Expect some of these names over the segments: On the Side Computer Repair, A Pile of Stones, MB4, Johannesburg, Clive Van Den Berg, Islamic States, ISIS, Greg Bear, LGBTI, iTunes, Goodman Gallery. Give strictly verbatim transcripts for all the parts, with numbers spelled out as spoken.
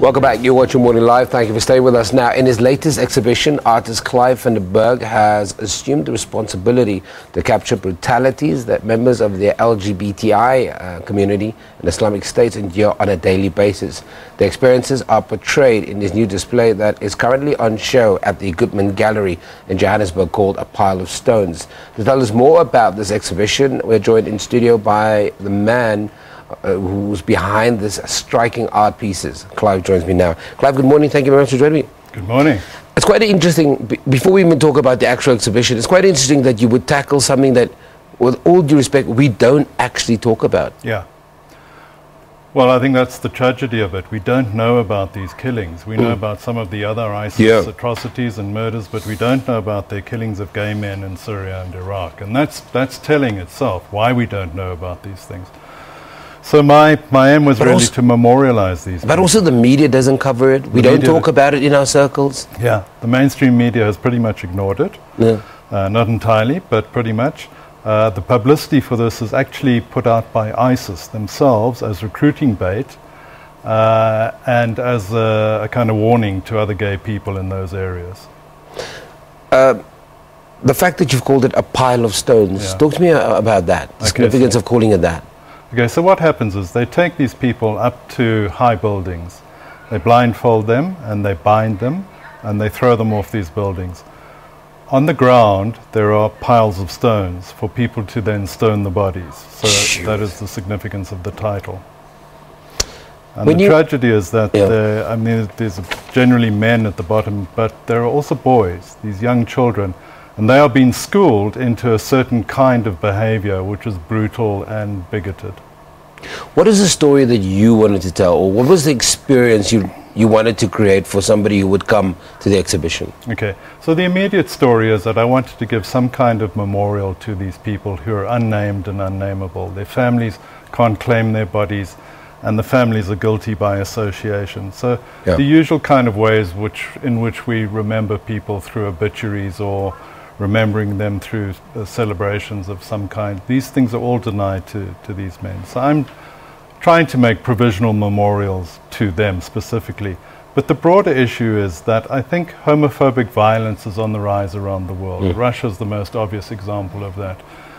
Welcome back. You're watching Morning Live. Thank you for staying with us. Now, in his latest exhibition, artist Clive Van Den Berg has assumed the responsibility to capture brutalities that members of the L G B T I uh, community and Islamic States endure on a daily basis. The experiences are portrayed in this new display that is currently on show at the Goodman Gallery in Johannesburg called A Pile of Stones. To tell us more about this exhibition, we're joined in studio by the man Uh, who's behind this striking art pieces. Clive joins me now. Clive, good morning. Thank you very much for joining me. Good morning. It's quite interesting, b before we even talk about the actual exhibition, it's quite interesting that you would tackle something that, with all due respect, we don't actually talk about. Yeah. Well, I think that's the tragedy of it. We don't know about these killings. We mm. know about some of the other ISIS yeah. atrocities and murders, but we don't know about their killings of gay men in Syria and Iraq. And that's, that's telling itself why we don't know about these things. So my, my aim was but really also, to memorialize these But people. Also the media doesn't cover it. We the don't talk about it in our circles. Yeah, the mainstream media has pretty much ignored it. Yeah. Uh, not entirely, but pretty much. Uh, the publicity for this is actually put out by ISIS themselves as recruiting bait uh, and as a, a kind of warning to other gay people in those areas. Uh, the fact that you've called it A Pile of Stones, yeah. talk to me about that, the okay, significance so. of calling it that. Okay, so what happens is they take these people up to high buildings, they blindfold them and they bind them and they throw them off these buildings. On the ground there are piles of stones for people to then stone the bodies, so Shoot. that is the significance of the title. And when the tragedy is that yeah. I mean, there's generally men at the bottom, but there are also boys, these young children. And they are being schooled into a certain kind of behavior which is brutal and bigoted. What is the story that you wanted to tell, or what was the experience you, you wanted to create for somebody who would come to the exhibition? Okay, so the immediate story is that I wanted to give some kind of memorial to these people who are unnamed and unnameable. Their families can't claim their bodies, and the families are guilty by association. So yeah. the usual kind of ways which, in which we remember people through obituaries or remembering them through uh, celebrations of some kind. These things are all denied to, to these men. So I'm trying to make provisional memorials to them specifically. But the broader issue is that I think homophobic violence is on the rise around the world. Mm. Russia's the most obvious example of that.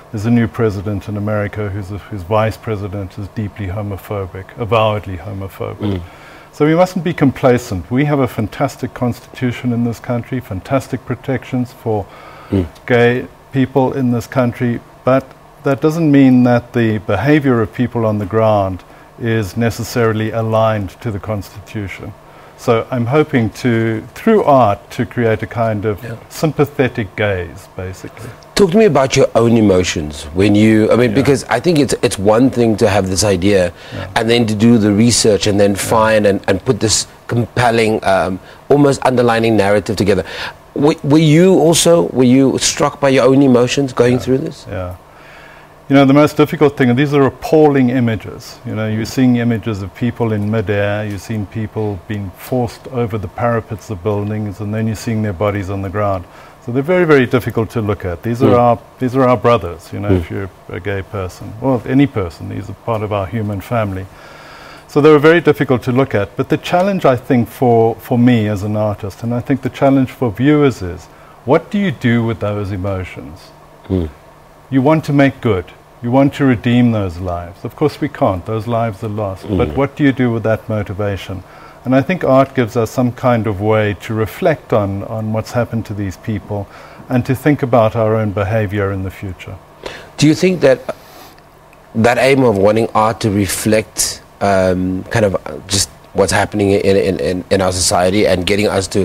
There's a new president in America who's a, whose vice president is deeply homophobic, avowedly homophobic. Mm. So we mustn't be complacent. We have a fantastic constitution in this country, fantastic protections for Mm. gay people in this country, but that doesn't mean that the behavior of people on the ground is necessarily aligned to the Constitution. So I'm hoping to, through art, to create a kind of yeah. sympathetic gaze, basically. Talk to me about your own emotions when you, I mean, yeah. because I think it's, it's one thing to have this idea yeah. and then to do the research and then yeah. find and, and put this compelling, um, almost underlining narrative together. Were you also, were you struck by your own emotions going yeah, through this? Yeah. You know, the most difficult thing, and these are appalling images. You know, you're seeing images of people in midair, you're seeing people being forced over the parapets of buildings, and then you're seeing their bodies on the ground. So they're very, very difficult to look at. These are, mm. our, these are our brothers, you know, mm. if you're a gay person, or any person. These are part of our human family. So they were very difficult to look at, but the challenge I think for, for me as an artist, and I think the challenge for viewers is, what do you do with those emotions? Mm. You want to make good, you want to redeem those lives. Of course we can't, those lives are lost, mm. but what do you do with that motivation? And I think art gives us some kind of way to reflect on, on what's happened to these people and to think about our own behavior in the future. Do you think that that aim of wanting art to reflect Um, kind of just what's happening in, in, in, in our society and getting us to,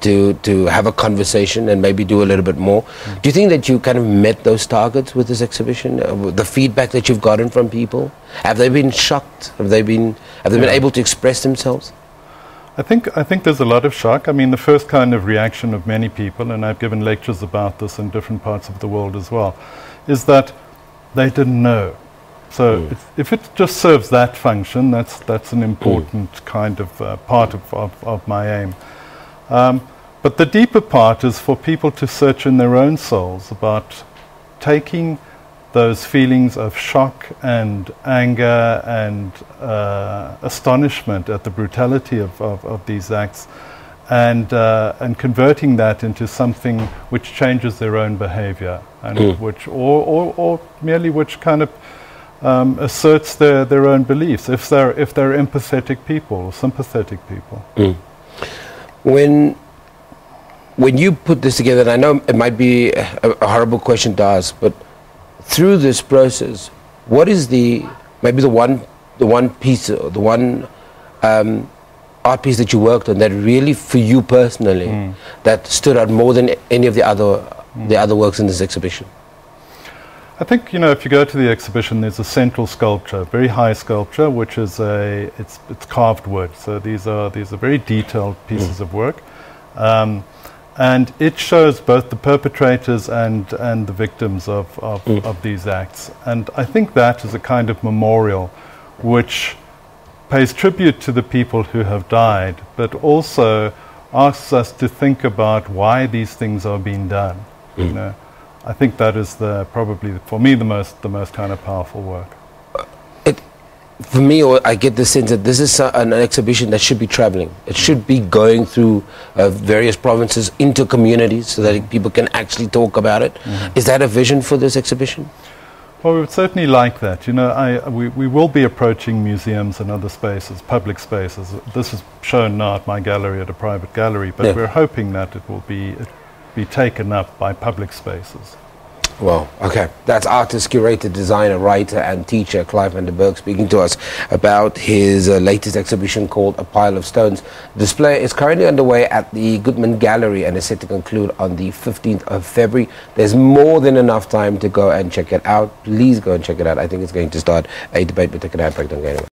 to, to have a conversation and maybe do a little bit more. Mm-hmm. Do you think that you kind of met those targets with this exhibition? Uh, the feedback that you've gotten from people? Have they been shocked? Have they been, have they yeah. been able to express themselves? I think, I think there's a lot of shock. I mean, the first kind of reaction of many people, and I've given lectures about this in different parts of the world as well, is that they didn't know. So mm. if it just serves that function, that's, that's an important mm. kind of uh, part of, of, of my aim. Um, but the deeper part is for people to search in their own souls about taking those feelings of shock and anger and uh, astonishment at the brutality of, of, of these acts, and, uh, and converting that into something which changes their own behavior, and mm. which, or, or, or merely which kind of um, asserts their, their own beliefs, if they're, if they're empathetic people or sympathetic people. Mm. When When you put this together, and I know it might be a, a horrible question to ask, but through this process, what is the, maybe the one, the one piece, or the one um, art piece that you worked on that really, for you personally, mm. that stood out more than any of the other, mm. the other works in this exhibition? I think, you know, if you go to the exhibition, there's a central sculpture, very high sculpture, which is a, it's, it's carved wood. So these are, these are very detailed pieces mm. of work. Um, And it shows both the perpetrators and, and the victims of, of, mm. of these acts. And I think that is a kind of memorial which pays tribute to the people who have died, but also asks us to think about why these things are being done. Mm. You know, I think that is the, probably, for me, the most, the most kind of powerful work. For me, or I get the sense that this is an exhibition that should be traveling. It should be going through uh, various provinces into communities so that people can actually talk about it. Mm-hmm. Is that a vision for this exhibition? Well, we would certainly like that. You know, I, we, we will be approaching museums and other spaces, public spaces. This is shown now at my gallery, at a private gallery, but yeah. we're hoping that it will be, it be taken up by public spaces. Well, okay. That's artist, curator, designer, writer and teacher Clive Van Den Berg speaking to us about his uh, latest exhibition called A Pile of Stones. The display is currently underway at the Goodman Gallery and is set to conclude on the fifteenth of February. There's more than enough time to go and check it out. Please go and check it out. I think it's going to start a debate, but take an impact on it.